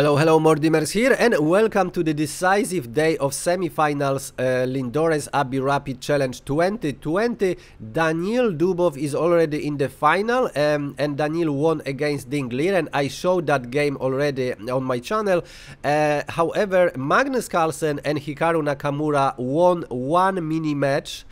Hello, Mordimer's here and welcome to the decisive day of semi-finals Lindores Abbey Rapid Challenge 2020. Daniel Dubov is already in the final and Daniel won against Ding Liren. I showed that game already on my channel. However, Magnus Carlsen and Hikaru Nakamura won one mini-match.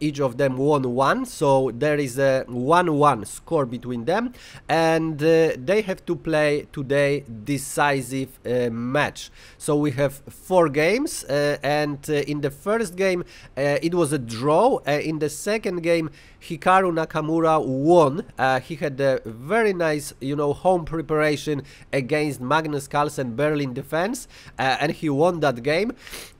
Each of them won one, so there is a 1-1 score between them, and they have to play today decisive match. So we have 4 games, and in the first game it was a draw. In the second game Hikaru Nakamura won. He had a very nice, home preparation against Magnus Carlsen Berlin defense, and he won that game.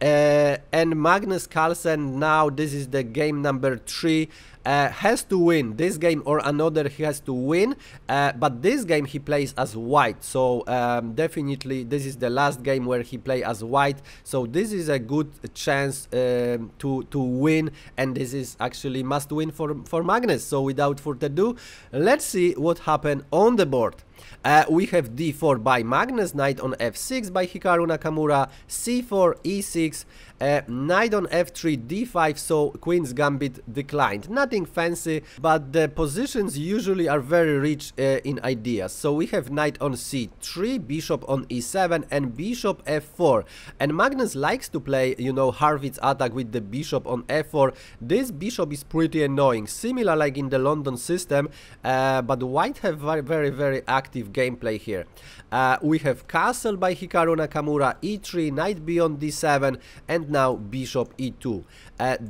And Magnus Carlsen, now this is the game number 3, has to win this game or another. He has to win, but this game he plays as white, so definitely this is the last game where he plays as white, so this is a good chance to win, and this is actually must win for Magnus. So without further ado, let's see what happened on the board. We have d4 by Magnus, knight on f6 by Hikaru Nakamura, c4, e6, knight on f3, d5, so Queen's Gambit declined. Nothing fancy, but the positions usually are very rich in ideas. So we have knight on c3, bishop on e7 and bishop f4. And Magnus likes to play, Harrwitz attack with the bishop on f4. This bishop is pretty annoying, similar like in the London system, but white have very, very active gameplay here. We have castle by Hikaru Nakamura, e3, knight beyond d7, and now bishop e2.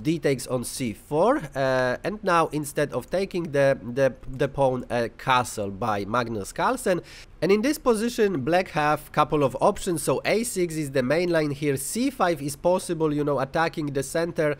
D takes on c4, and now instead of taking the pawn, castle by Magnus Carlsen. And in this position black have couple of options, so a6 is the main line here, c5 is possible, attacking the center,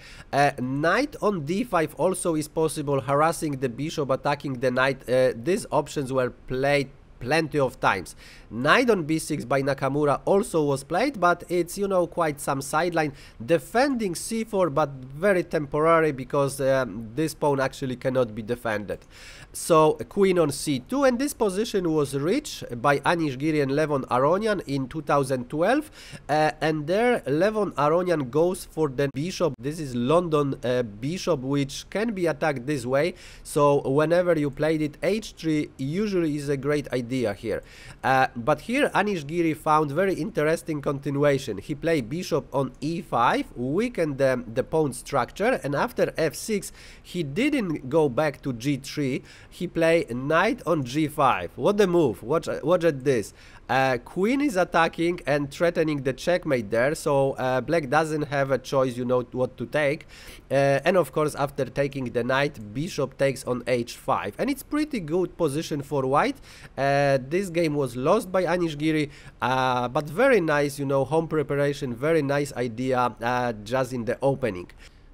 knight on d5 also is possible, harassing the bishop, attacking the knight. These options were played plenty of times. Knight on b6 by Nakamura also was played, but it's quite some sideline, defending c4, but very temporary, because this pawn actually cannot be defended. So queen on c2, and this position was reached by Anish Giri and Levon Aronian in 2012, and there Levon Aronian goes for the bishop. This is London bishop, which can be attacked this way, so whenever you played it, h3 usually is a great idea here. But here Anish Giri found very interesting continuation. He played bishop on e5, weakened the pawn structure, and after f6 he didn't go back to g3. He played knight on g5. What the move! Watch at this. Queen is attacking and threatening the checkmate there, so black doesn't have a choice, what to take. And of course, after taking the knight, bishop takes on h5, and it's pretty good position for white. This game was lost by Anish Giri, but very nice, home preparation, very nice idea just in the opening.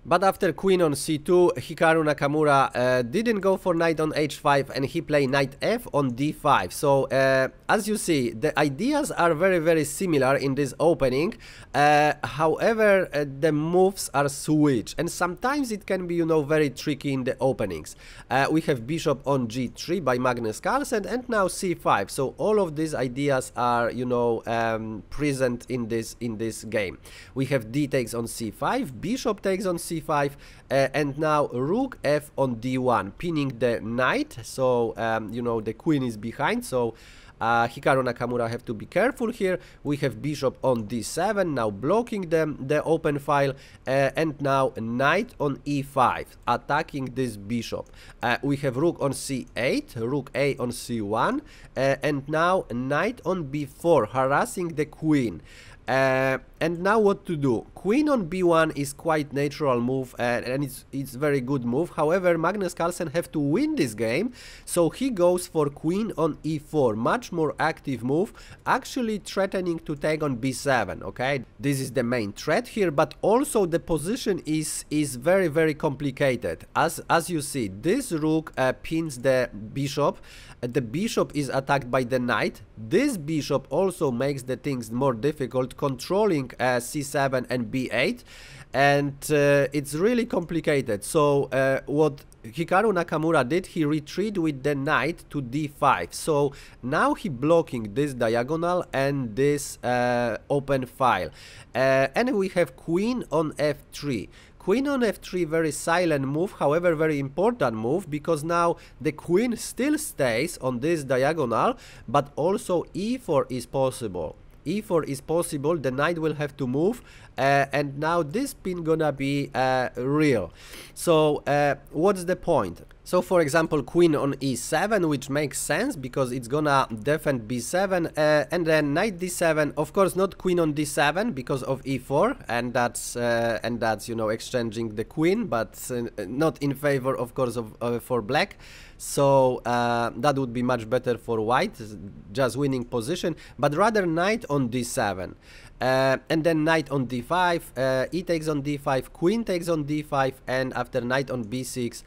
But after queen on c2, Hikaru Nakamura didn't go for knight on h5, and he played knight f on d5. So as you see, the ideas are very, very similar in this opening. However, the moves are switched, and sometimes it can be very tricky in the openings. We have bishop on g3 by Magnus Carlsen, and now c5. So all of these ideas are present in this game. We have d takes on c5, bishop takes on c5, and now rook f on d1, pinning the knight. So the queen is behind, so Hikaru Nakamura have to be careful here. We have bishop on d7, now blocking the open file, and now knight on e5, attacking this bishop. We have rook on c8, rook a on c1, and now knight on b4, harassing the queen. And now what to do? Queen on b1 is quite natural move, and it's very good move. However, Magnus Carlsen have to win this game, so he goes for queen on e4, much more active move, actually threatening to take on b7. Okay, this is the main threat here, but also the position is very, very complicated. As you see, this rook pins the bishop. The bishop is attacked by the knight. This bishop also makes the things more difficult, controlling c7 and b8, and it's really complicated. So what Hikaru Nakamura did, he retreated with the knight to d5, so now he blocking this diagonal and this open file, and we have queen on f3. Queen on f3, very silent move, however very important move, because now the queen still stays on this diagonal, but also e4 is possible. E4 is possible, the knight will have to move, and now this pin gonna be real. So what's the point? So for example, queen on e7, which makes sense because it's gonna defend b7, and then knight d7. Of course, not queen on d7 because of e4, and that's, you know, exchanging the queen, but not in favor, of course, of for black. So that would be much better for white, just winning position, but rather knight on d7. And then knight on d5, e takes on d5, queen takes on d5, and after knight on b6,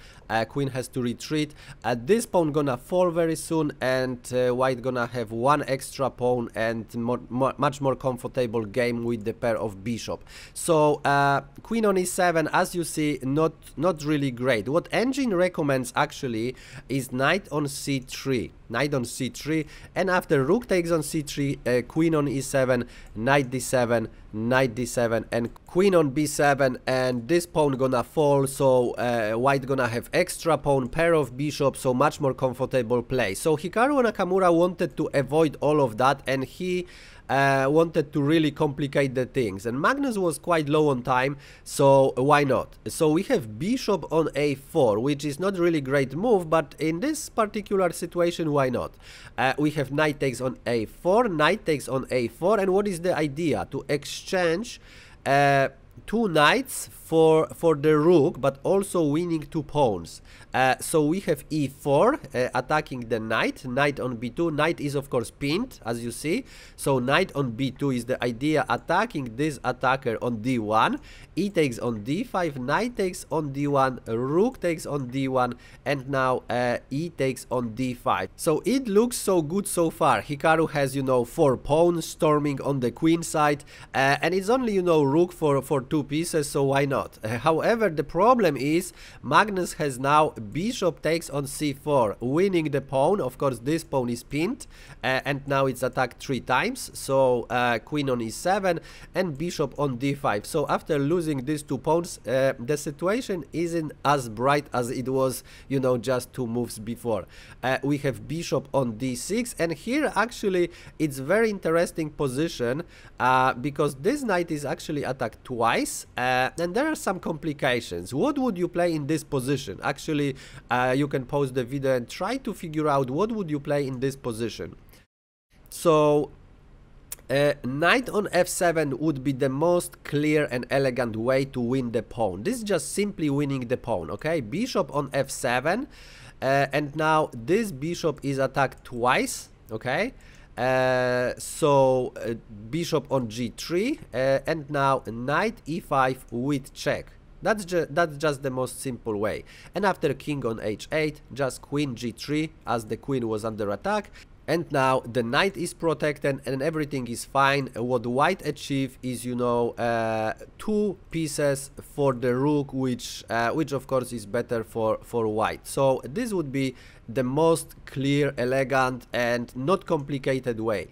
queen has to retreat. This pawn gonna fall very soon, and white gonna have one extra pawn and much more comfortable game with the pair of bishop. So queen on e7, as you see, not really great. What engine recommends actually is knight on c3. Knight on c3, and after rook takes on c3, queen on e7, knight d7, knight d7, and queen on b7, and this pawn gonna fall, so white gonna have extra pawn, pair of bishops, so much more comfortable play. So Hikaru Nakamura wanted to avoid all of that, and he wanted to really complicate the things, and Magnus was quite low on time, so why not? So we have bishop on a4, which is not really great move, but in this particular situation, why not? We have knight takes on a4, knight takes on a4, and what is the idea? To exchange two knights for the rook, but also winning two pawns. So we have e4, attacking the knight, knight on b2, knight is of course pinned, as you see, so knight on b2 is the idea, attacking this attacker on d1, e takes on d5, knight takes on d1, rook takes on d1, and now e takes on d5. So it looks so good so far. Hikaru has, you know, 4 pawns storming on the queen side, and it's only, you know, rook for 2 pieces, so why not? However, the problem is Magnus has now bishop takes on c4, winning the pawn. Of course, this pawn is pinned, and now it's attacked 3 times, so queen on e7 and bishop on d5. So after losing these 2 pawns, the situation isn't as bright as it was, you know, just 2 moves before. We have bishop on d6, and here actually it's very interesting position, because this knight is actually attacked twice, and there are some complications. What would you play in this position? Actually, you can pause the video and try to figure out what would you play in this position. So knight on f7 would be the most clear and elegant way to win the pawn. This is just simply winning the pawn, okay? Bishop on f7, and now this bishop is attacked twice, okay? So bishop on g3, and now knight e5 with check. That's just the most simple way. And after king on h8, just queen g3, as the queen was under attack. And now the knight is protected and everything is fine. What white achieve is, you know, 2 pieces for the rook, which of course is better for white. So this would be the most clear, elegant and not complicated way.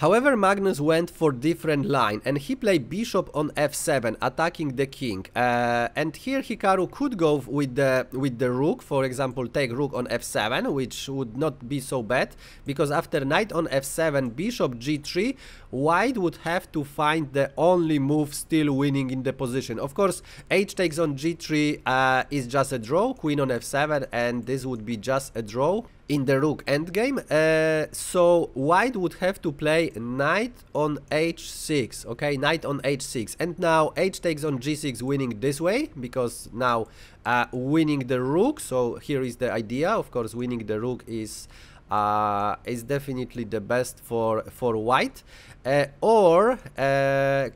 However, Magnus went for different line, and he played bishop on f7, attacking the king. And here Hikaru could go with the rook, for example, take rook on f7, which would not be so bad, because after knight on f7, bishop g3, white would have to find the only move still winning in the position. Of course, h takes on g3 is just a draw, queen on f7, and this would be just a draw in the rook endgame. So white would have to play knight on h6, okay, knight on h6, and now h takes on g6, winning this way, because now winning the rook. So here is the idea, of course, winning the rook is definitely the best for white, or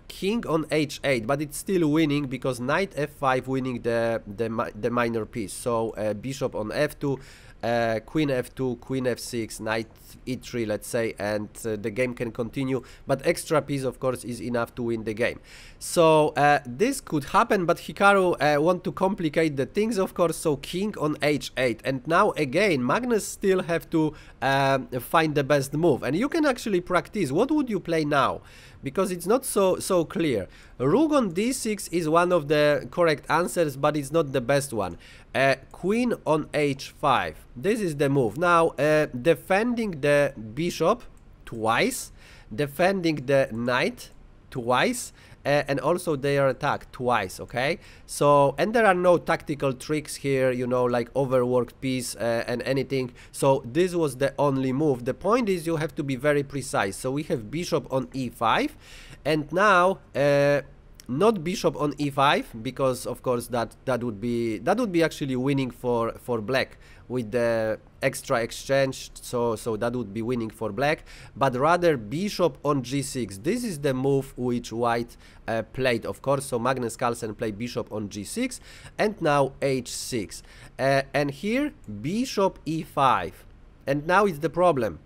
king on h8, but it's still winning because knight f5 winning the minor piece. So bishop on f2, queen f2, queen f6, knight e3, let's say, and the game can continue, but extra piece of course is enough to win the game. So this could happen, but Hikaru want to complicate the things, of course. So king on h8, and now again Magnus still have to find the best move, and you can actually practice what would you play now, because it's not so clear. Rook on d6 is one of the correct answers, but it's not the best one. Queen on h5, this is the move. Now defending the bishop twice, defending the knight twice, and also their attack twice, okay? So, and there are no tactical tricks here, you know, like overworked piece and anything. So this was the only move. The point is you have to be very precise. So we have bishop on e5, and now not bishop on e5, because of course that would be actually winning for black with the extra exchange, so that would be winning for black, but rather bishop on g6. This is the move which white played, of course. So Magnus Carlsen played bishop on g6, and now h6, and here bishop e5, and now it's the problem.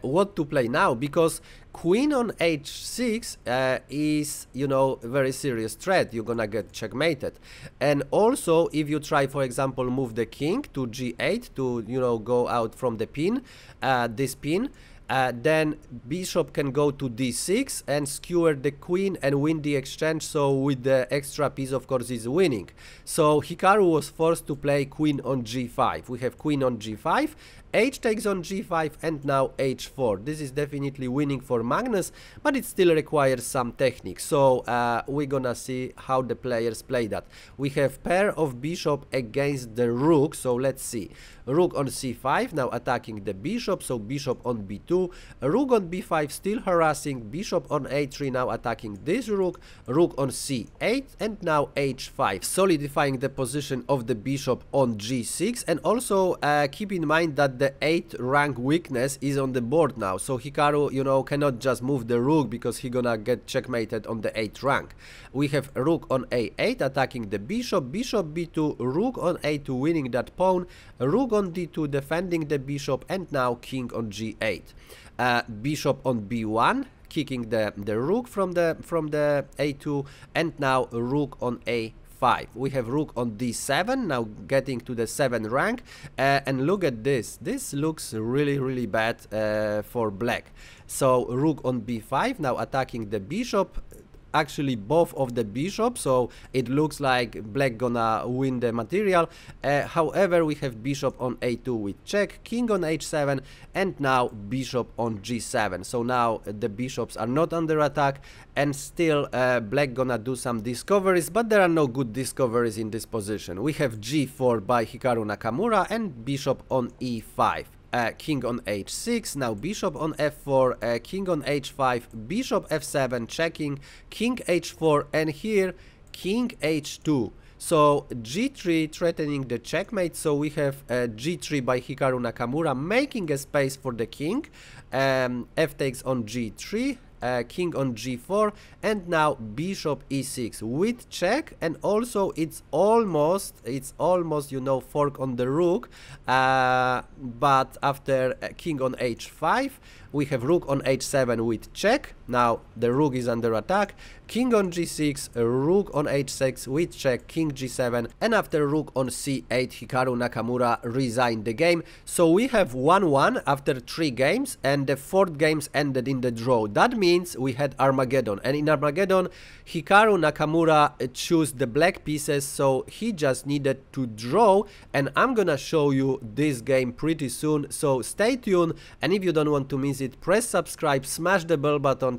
What to play now, because queen on h6 is, you know, very serious threat. You're gonna get checkmated. And also if you try, for example, move the king to g8 to, you know, go out from the pin, this pin, then bishop can go to d6 and skewer the queen and win the exchange. So with the extra piece, of course, is winning. So Hikaru was forced to play queen on g5. We have queen on g5, h takes on g5, and now h4. This is definitely winning for Magnus, but it still requires some technique. So we're gonna see how the players play that. We have pair of bishop against the rook. So let's see. Rook on c5, now attacking the bishop. So bishop on b2, rook on b5, still harassing, bishop on a3, now attacking this rook, rook on c8, and now h5, solidifying the position of the bishop on g6. And also keep in mind that the 8th rank weakness is on the board now. So Hikaru, you know, cannot just move the rook because he's gonna get checkmated on the 8th rank. We have rook on a8 attacking the bishop, bishop b2, rook on a2 winning that pawn, rook on d2 defending the bishop, and now king on g8. Bishop on b1, kicking the rook from the a2, and now rook on a8. We have rook on d7, now getting to the 7th rank, and look at this. This looks really bad for black. So rook on b5, now attacking the bishop, actually both of the bishops, so it looks like black gonna win the material. However, we have bishop on a2 with check, king on h7, and now bishop on g7. So now the bishops are not under attack, and still black gonna do some discoveries, but there are no good discoveries in this position. We have g4 by Hikaru Nakamura and bishop on e5. King on h6, now bishop on f4, king on h5, bishop f7, checking, king h4, and here king h2. So g3 threatening the checkmate. So we have g3 by Hikaru Nakamura, making a space for the king, f takes on g3, king on g4, and now bishop e6 with check, and also it's almost, you know, fork on the rook, but after king on h5 we have rook on h7 with check. Now the rook is under attack, king on g6, rook on h6 with check, king g7, and after rook on c8 Hikaru Nakamura resigned the game. So we have 1-1 after 3 games, and the 4th games ended in the draw. That means we had Armageddon, and in Armageddon Hikaru Nakamura chose the black pieces, so he just needed to draw, and I'm gonna show you this game pretty soon, so stay tuned. And if you don't want to miss it, press subscribe, smash the bell button.